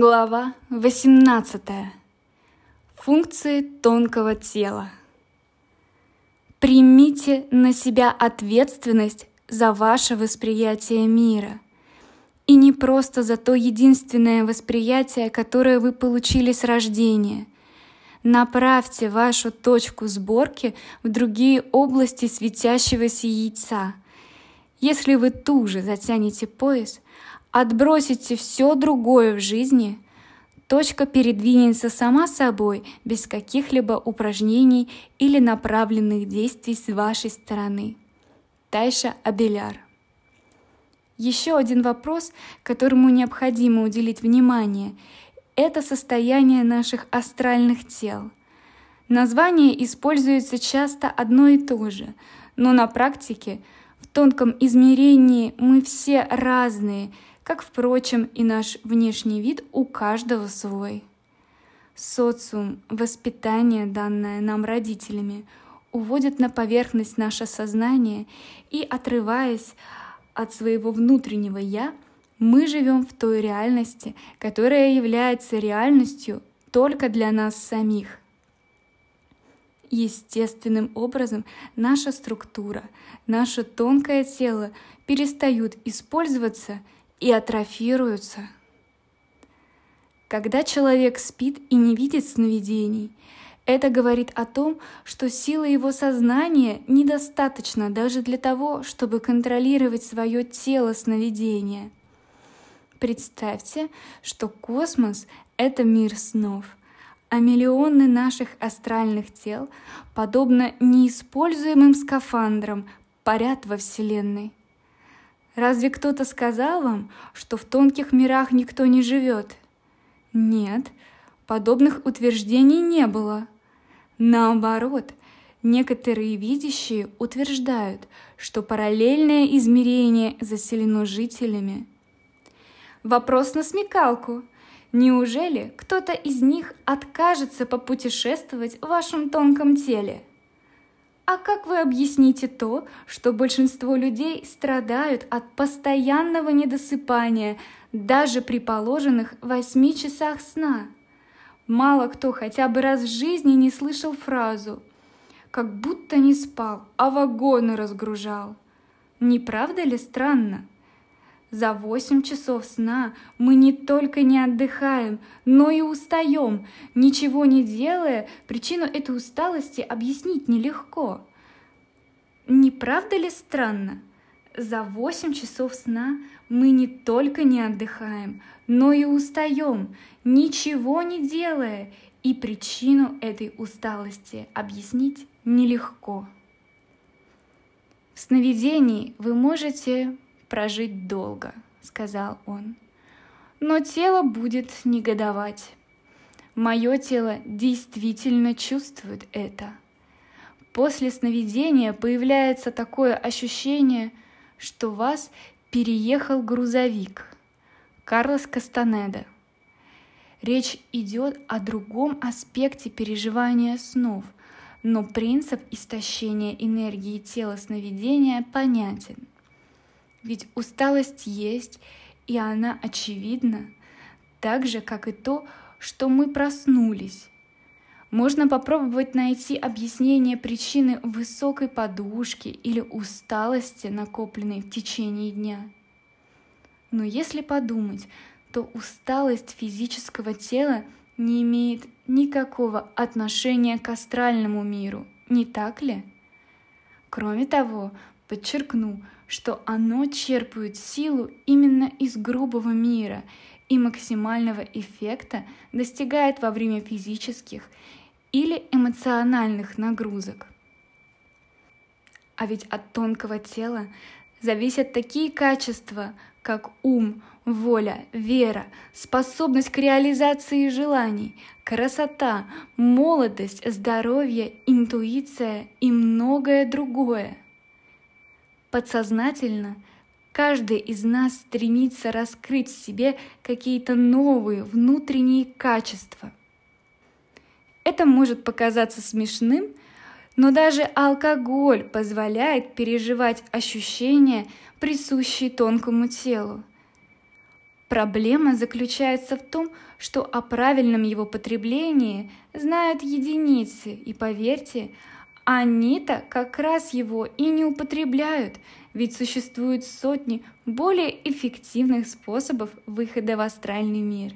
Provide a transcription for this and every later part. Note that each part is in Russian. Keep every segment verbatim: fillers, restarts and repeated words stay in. Глава восемнадцатая. Функции тонкого тела. Примите на себя ответственность за ваше восприятие мира. И не просто за то единственное восприятие, которое вы получили с рождения. Направьте вашу точку сборки в другие области светящегося яйца. Если вы туже затянете пояс, отбросите все другое в жизни, точка передвинется сама собой без каких-либо упражнений или направленных действий с вашей стороны. Тайша Абеляр. Еще один вопрос, которому необходимо уделить внимание, это состояние наших астральных тел. Название используется часто одно и то же, но на практике в тонком измерении мы все разные, как, впрочем, и наш внешний вид у каждого свой. Социум, воспитание, данное нам родителями, уводит на поверхность наше сознание, и, отрываясь от своего внутреннего «я», мы живем в той реальности, которая является реальностью только для нас самих. Естественным образом наша структура, наше тонкое тело перестают использоваться и атрофируются. Когда человек спит и не видит сновидений, это говорит о том, что силы его сознания недостаточно даже для того, чтобы контролировать свое тело сновидения. Представьте, что космос — это мир снов, а миллионы наших астральных тел, подобно неиспользуемым скафандрам, парят во Вселенной. Разве кто-то сказал вам, что в тонких мирах никто не живет? Нет, подобных утверждений не было. Наоборот, некоторые видящие утверждают, что параллельное измерение заселено жителями. Вопрос на смекалку. Неужели кто-то из них откажется попутешествовать в вашем тонком теле? А как вы объясните то, что большинство людей страдают от постоянного недосыпания, даже при положенных восьми часах сна? Мало кто хотя бы раз в жизни не слышал фразу «как будто не спал, а вагоны разгружал». Не правда ли странно? За восемь часов сна мы не только не отдыхаем, но и устаем, ничего не делая, причину этой усталости объяснить нелегко. Не правда ли странно? За восемь часов сна мы не только не отдыхаем, но и устаем, ничего не делая, и причину этой усталости объяснить нелегко. В сновидении вы можете прожить долго, сказал он, но тело будет негодовать. Мое тело действительно чувствует это. После сновидения появляется такое ощущение, что вас переехал грузовик. Карлос Кастанеда. Речь идет о другом аспекте переживания снов, но принцип истощения энергии тела сновидения понятен. Ведь усталость есть, и она очевидна, так же, как и то, что мы проснулись. Можно попробовать найти объяснение причины высокой подушки или усталости, накопленной в течение дня. Но если подумать, то усталость физического тела не имеет никакого отношения к астральному миру, не так ли? Кроме того, подчеркну, что оно черпает силу именно из грубого мира и максимального эффекта достигает во время физических или эмоциональных нагрузок. А ведь от тонкого тела зависят такие качества, как ум, воля, вера, способность к реализации желаний, красота, молодость, здоровье, интуиция и многое другое. Подсознательно каждый из нас стремится раскрыть в себе какие-то новые внутренние качества. Это может показаться смешным, но даже алкоголь позволяет переживать ощущения, присущие тонкому телу. Проблема заключается в том, что о правильном его потреблении знают единицы, и поверьте, они-то как раз его и не употребляют, ведь существуют сотни более эффективных способов выхода в астральный мир.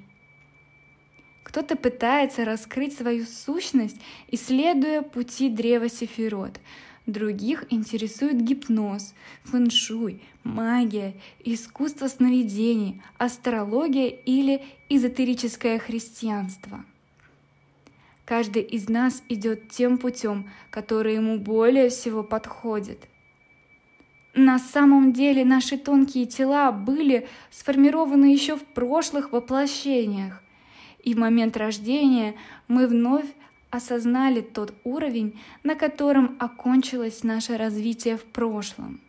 Кто-то пытается раскрыть свою сущность, исследуя пути Древа Сефирот. Других интересует гипноз, фэншуй, магия, искусство сновидений, астрология или эзотерическое христианство. Каждый из нас идет тем путем, который ему более всего подходит. На самом деле наши тонкие тела были сформированы еще в прошлых воплощениях, и в момент рождения мы вновь осознали тот уровень, на котором окончилось наше развитие в прошлом.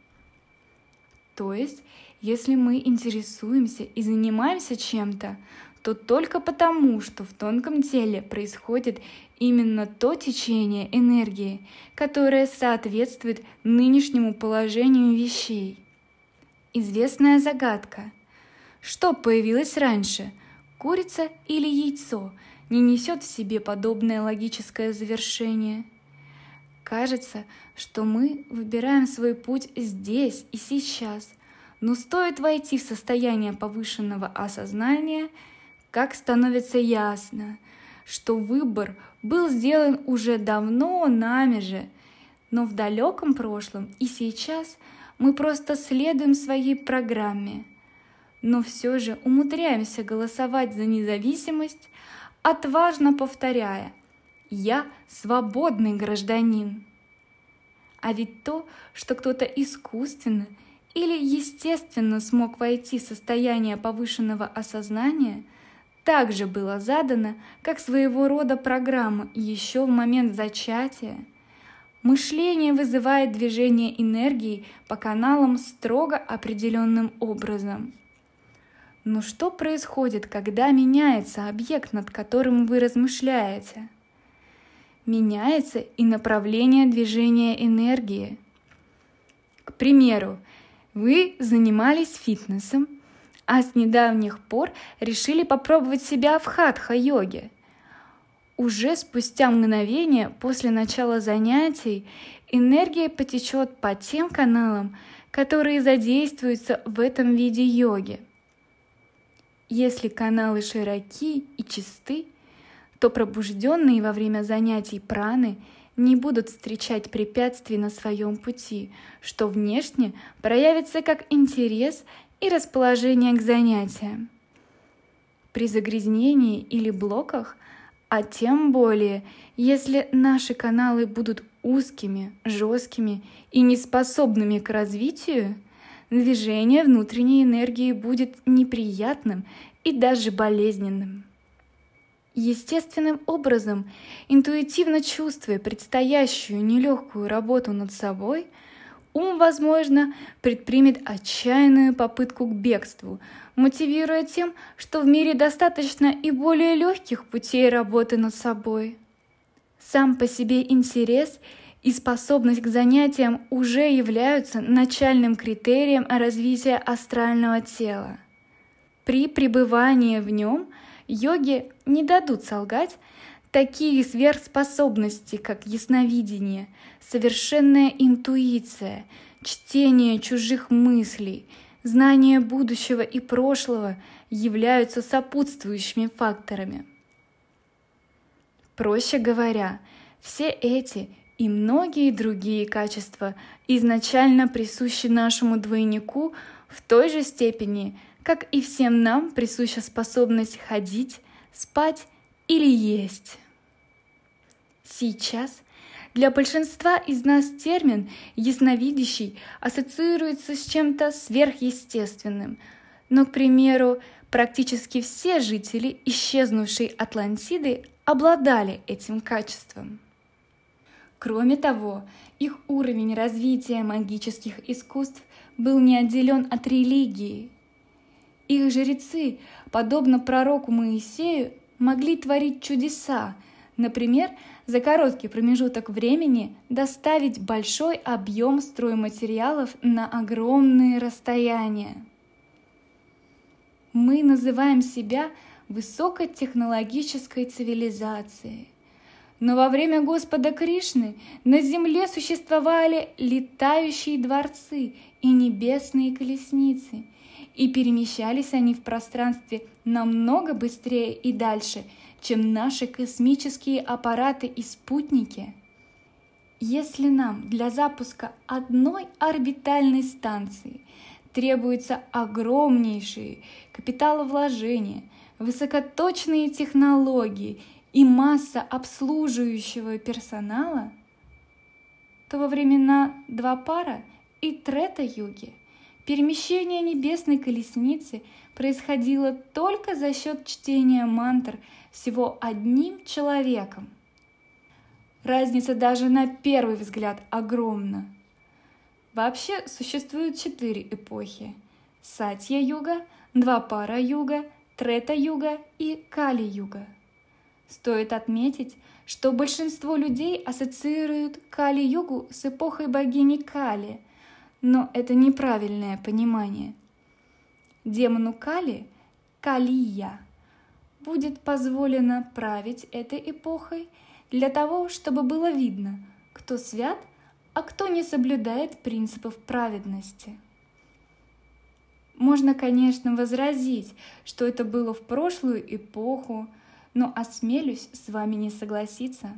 То есть, если мы интересуемся и занимаемся чем-то, то только потому, что в тонком теле происходит именно то течение энергии, которое соответствует нынешнему положению вещей. Известная загадка. Что появилось раньше, курица или яйцо, не несет в себе подобное логическое завершение. Кажется, что мы выбираем свой путь здесь и сейчас, но стоит войти в состояние повышенного осознания, как становится ясно, что выбор был сделан уже давно нами же, но в далеком прошлом и сейчас мы просто следуем своей программе, но все же умудряемся голосовать за независимость, отважно повторяя «Я свободный гражданин». А ведь то, что кто-то искусственно или естественно смог войти в состояние повышенного осознания, также было задано как своего рода программа еще в момент зачатия. Мышление вызывает движение энергии по каналам строго определенным образом. Но что происходит, когда меняется объект, над которым вы размышляете? Меняется и направление движения энергии. К примеру, вы занимались фитнесом, а с недавних пор решили попробовать себя в хатха-йоге. Уже спустя мгновение после начала занятий энергия потечет по тем каналам, которые задействуются в этом виде йоги. Если каналы широки и чисты, то пробужденные во время занятий праны не будут встречать препятствий на своем пути, что внешне проявится как интерес и расположение к занятиям. При загрязнении или блоках, а тем более, если наши каналы будут узкими, жесткими и неспособными к развитию, движение внутренней энергии будет неприятным и даже болезненным. Естественным образом, интуитивно чувствуя предстоящую нелегкую работу над собой, ум, возможно, предпримет отчаянную попытку к бегству, мотивируя тем, что в мире достаточно и более легких путей работы над собой. Сам по себе интерес и способность к занятиям уже являются начальным критерием развития астрального тела. При пребывании в нем йоги не дадут солгать такие сверхспособности, как ясновидение, совершенная интуиция, чтение чужих мыслей, знание будущего и прошлого являются сопутствующими факторами. Проще говоря, все эти и многие другие качества изначально присущи нашему двойнику в той же степени, как и всем нам присуща способность ходить, спать или есть. Сейчас для большинства из нас термин «ясновидящий» ассоциируется с чем-то сверхъестественным, но, к примеру, практически все жители исчезнувшей Атлантиды обладали этим качеством. Кроме того, их уровень развития магических искусств был не отделен от религии. Их жрецы, подобно пророку Моисею, могли творить чудеса, например, за короткий промежуток времени доставить большой объем стройматериалов на огромные расстояния. Мы называем себя высокотехнологической цивилизацией. Но во время Господа Кришны на земле существовали летающие дворцы и небесные колесницы, и перемещались они в пространстве намного быстрее и дальше, чем наши космические аппараты и спутники. Если нам для запуска одной орбитальной станции требуются огромнейшие капиталовложения, высокоточные технологии и масса обслуживающего персонала, то во времена Двапара и Трета-юги перемещение небесной колесницы происходило только за счет чтения мантр всего одним человеком. Разница даже на первый взгляд огромна. Вообще существуют четыре эпохи – Сатья-юга, Двапара-юга, Трета-юга и Кали-юга. Стоит отметить, что большинство людей ассоциируют Кали-югу с эпохой богини Кали, но это неправильное понимание. Демону Кали, Калия, будет позволено править этой эпохой для того, чтобы было видно, кто свят, а кто не соблюдает принципов праведности. Можно, конечно, возразить, что это было в прошлую эпоху, но осмелюсь с вами не согласиться.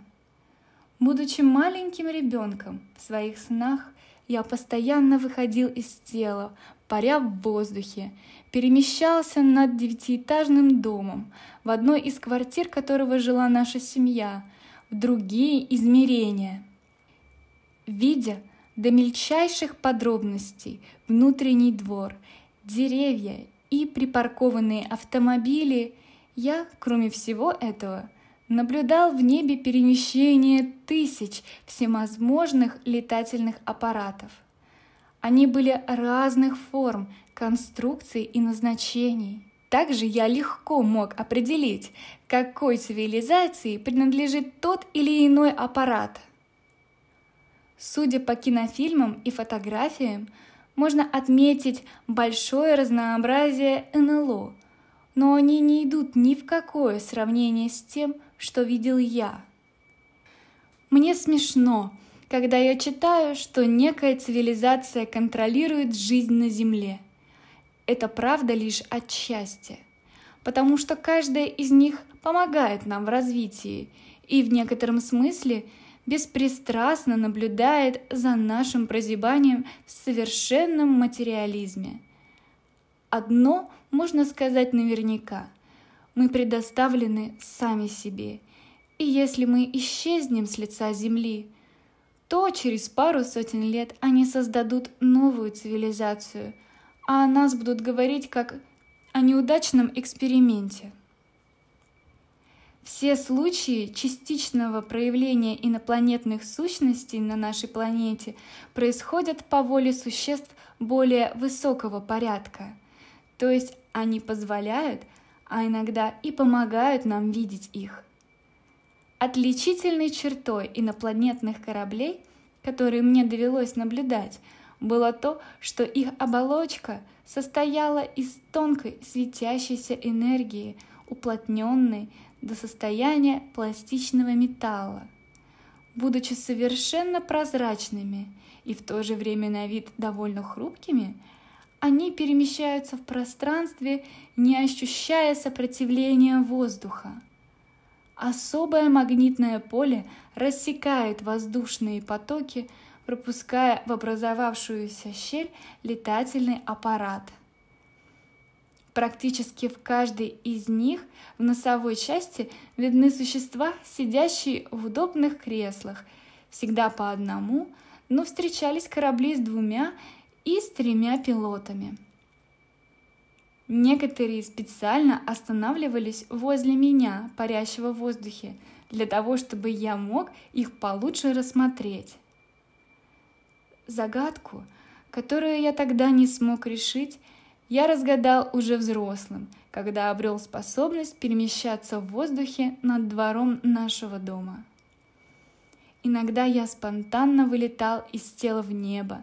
Будучи маленьким ребенком, в своих снах я постоянно выходил из тела, паря в воздухе, перемещался над девятиэтажным домом, в одной из квартир которого жила наша семья, в другие измерения. Видя до мельчайших подробностей внутренний двор, деревья и припаркованные автомобили, я, кроме всего этого, наблюдал в небе перемещение тысяч всевозможных летательных аппаратов. Они были разных форм, конструкций и назначений. Также я легко мог определить, какой цивилизации принадлежит тот или иной аппарат. Судя по кинофильмам и фотографиям, можно отметить большое разнообразие эн эл о, но они не идут ни в какое сравнение с тем, что видел я. Мне смешно, когда я читаю, что некая цивилизация контролирует жизнь на Земле. Это правда лишь отчасти, потому что каждая из них помогает нам в развитии и в некотором смысле беспристрастно наблюдает за нашим прозябанием в совершенном материализме. Одно можно сказать наверняка: мы предоставлены сами себе, и если мы исчезнем с лица Земли, то через пару сотен лет они создадут новую цивилизацию, а о нас будут говорить как о неудачном эксперименте. Все случаи частичного проявления инопланетных сущностей на нашей планете происходят по воле существ более высокого порядка. То есть они позволяют, а иногда и помогают нам видеть их. Отличительной чертой инопланетных кораблей, которые мне довелось наблюдать, было то, что их оболочка состояла из тонкой светящейся энергии, уплотненной до состояния пластичного металла. Будучи совершенно прозрачными и в то же время на вид довольно хрупкими, они перемещаются в пространстве, не ощущая сопротивления воздуха. Особое магнитное поле рассекает воздушные потоки, пропуская в образовавшуюся щель летательный аппарат. Практически в каждой из них в носовой части видны существа, сидящие в удобных креслах, всегда по одному, но встречались корабли с двумя и с тремя пилотами. Некоторые специально останавливались возле меня, парящего в воздухе, для того, чтобы я мог их получше рассмотреть. Загадку, которую я тогда не смог решить, я разгадал уже взрослым, когда обрел способность перемещаться в воздухе над двором нашего дома. Иногда я спонтанно вылетал из тела в небо,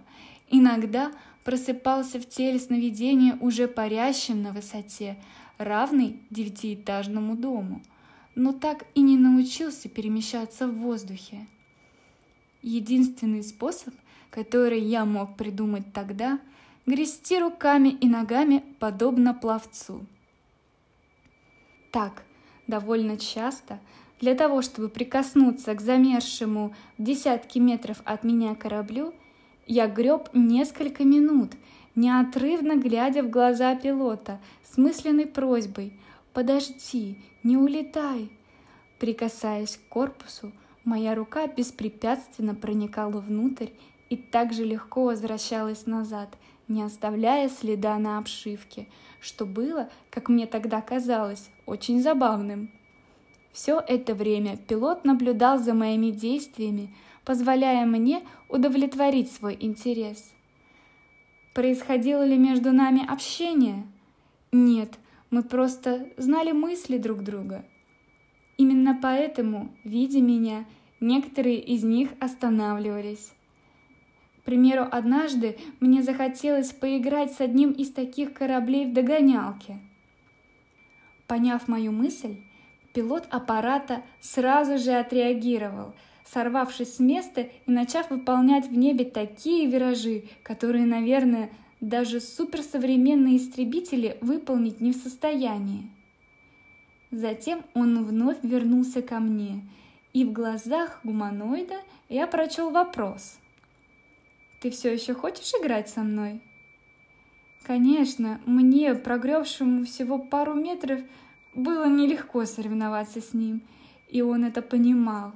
иногда просыпался в теле сновидения уже парящим на высоте, равной девятиэтажному дому, но так и не научился перемещаться в воздухе. Единственный способ, который я мог придумать тогда, грести руками и ногами, подобно пловцу. Так, довольно часто, для того, чтобы прикоснуться к замершему в десятки метров от меня кораблю, я греб несколько минут, неотрывно глядя в глаза пилота с мысленной просьбой «Подожди, не улетай!». Прикасаясь к корпусу, моя рука беспрепятственно проникала внутрь и также легко возвращалась назад, не оставляя следа на обшивке, что было, как мне тогда казалось, очень забавным. Все это время пилот наблюдал за моими действиями, позволяя мне удовлетворить свой интерес. Происходило ли между нами общение? Нет, мы просто знали мысли друг друга. Именно поэтому, видя меня, некоторые из них останавливались. К примеру, однажды мне захотелось поиграть с одним из таких кораблей в догонялки. Поняв мою мысль, пилот аппарата сразу же отреагировал, сорвавшись с места и начав выполнять в небе такие виражи, которые, наверное, даже суперсовременные истребители выполнить не в состоянии. Затем он вновь вернулся ко мне, и в глазах гуманоида я прочел вопрос: «Ты все еще хочешь играть со мной?» Конечно, мне, прогревшему всего пару метров, было нелегко соревноваться с ним, и он это понимал.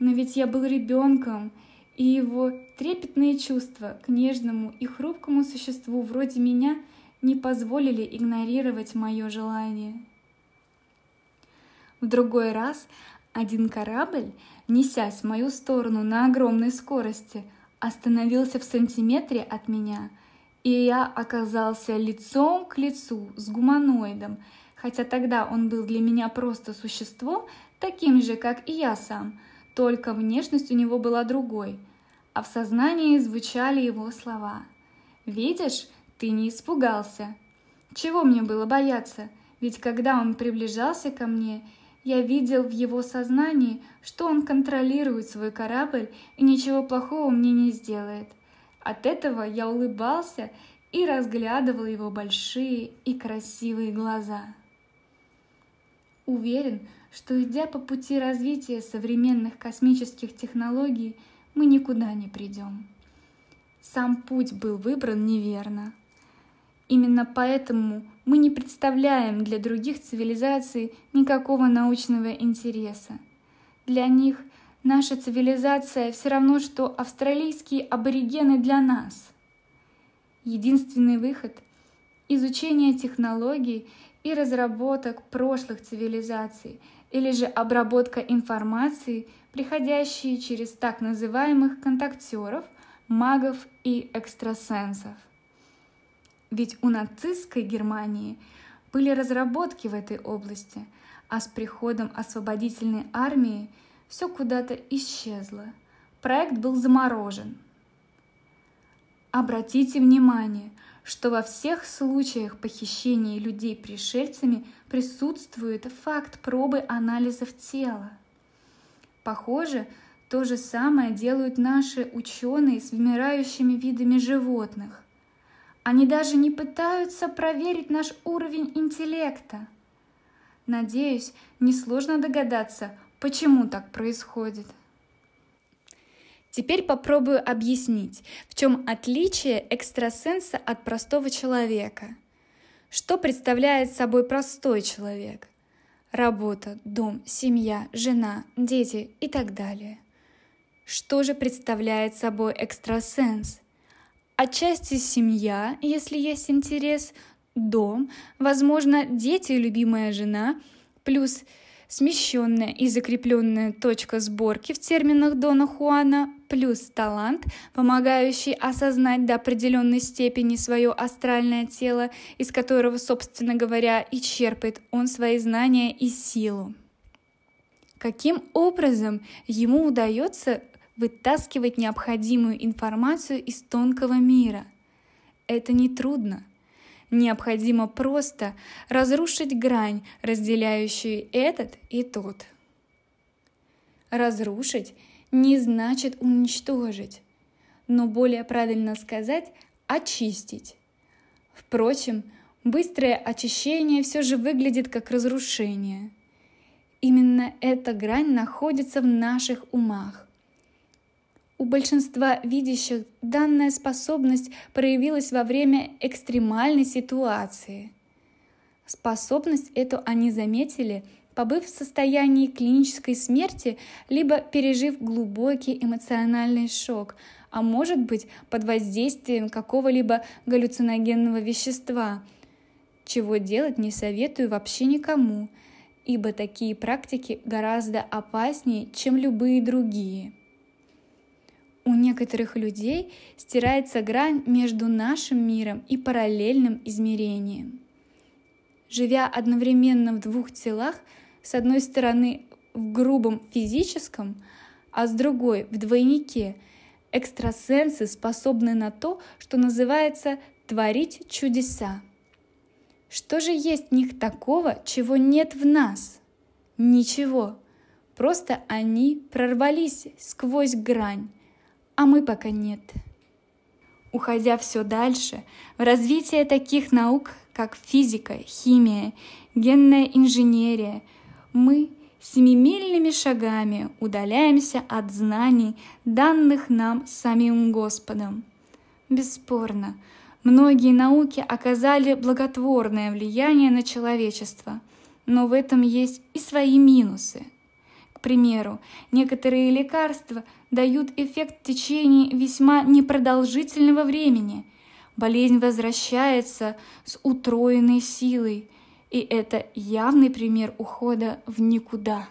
Но ведь я был ребенком, и его трепетные чувства к нежному и хрупкому существу вроде меня не позволили игнорировать мое желание. В другой раз один корабль, несясь в мою сторону на огромной скорости, остановился в сантиметре от меня, и я оказался лицом к лицу с гуманоидом, хотя тогда он был для меня просто существом, таким же, как и я сам, только внешность у него была другой, а в сознании звучали его слова: «Видишь, ты не испугался». Чего мне было бояться? Ведь когда он приближался ко мне, я видел в его сознании, что он контролирует свой корабль и ничего плохого мне не сделает. От этого я улыбался и разглядывал его большие и красивые глаза. Уверен, что, идя по пути развития современных космических технологий, мы никуда не придем. Сам путь был выбран неверно. Именно поэтому мы не представляем для других цивилизаций никакого научного интереса. Для них наша цивилизация все равно, что австралийские аборигены для нас. Единственный выход – изучение технологий и разработок прошлых цивилизаций, или же обработка информации, приходящей через так называемых контактеров, магов и экстрасенсов. Ведь у нацистской Германии были разработки в этой области, а с приходом освободительной армии все куда-то исчезло. Проект был заморожен. Обратите внимание, что во всех случаях похищения людей пришельцами присутствует факт пробы анализов тела. Похоже, то же самое делают наши ученые с вымирающими видами животных. Они даже не пытаются проверить наш уровень интеллекта. Надеюсь, несложно догадаться, почему так происходит. Теперь попробую объяснить, в чем отличие экстрасенса от простого человека. Что представляет собой простой человек? Работа, дом, семья, жена, дети и так далее. Что же представляет собой экстрасенс? Отчасти семья, если есть интерес, дом, возможно, дети и любимая жена, плюс смещенная и закрепленная точка сборки в терминах Дона Хуана, плюс талант, помогающий осознать до определенной степени свое астральное тело, из которого, собственно говоря, и черпает он свои знания и силу. Каким образом ему удается вытаскивать необходимую информацию из тонкого мира? это нетрудно. Необходимо просто разрушить грань, разделяющую этот и тот. Разрушить не значит уничтожить, но более правильно сказать очистить. Впрочем, быстрое очищение все же выглядит как разрушение. Именно эта грань находится в наших умах. У большинства видящих данная способность проявилась во время экстремальной ситуации. Способность эту они заметили, побыв в состоянии клинической смерти, либо пережив глубокий эмоциональный шок, а может быть под воздействием какого-либо галлюциногенного вещества, чего делать не советую вообще никому, ибо такие практики гораздо опаснее, чем любые другие. У некоторых людей стирается грань между нашим миром и параллельным измерением. Живя одновременно в двух телах, с одной стороны в грубом физическом, а с другой в двойнике, экстрасенсы способны на то, что называется «творить чудеса». Что же есть в них такого, чего нет в нас? Ничего, просто они прорвались сквозь грань, а мы пока нет. Уходя все дальше, в развитие таких наук, как физика, химия, генная инженерия, мы семимильными шагами удаляемся от знаний, данных нам самим Господом. Бесспорно, многие науки оказали благотворное влияние на человечество, но в этом есть и свои минусы. К примеру, некоторые лекарства дают эффект в течение весьма непродолжительного времени. Болезнь возвращается с утроенной силой, и это явный пример ухода в никуда.